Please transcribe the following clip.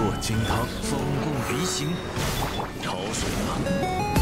落金汤，风共鼻行，潮水啊！